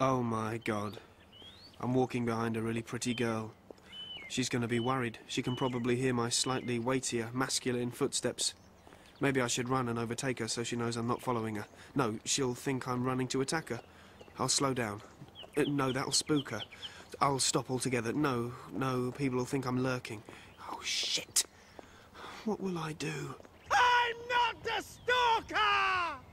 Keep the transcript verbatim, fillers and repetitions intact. Oh my God. I'm walking behind a really pretty girl. She's going to be worried. She can probably hear my slightly weightier, masculine footsteps. Maybe I should run and overtake her so she knows I'm not following her. No, she'll think I'm running to attack her. I'll slow down. Uh, no, that'll spook her. I'll stop altogether. No, no, people will think I'm lurking. Oh, shit. What will I do? I'm not the stalker!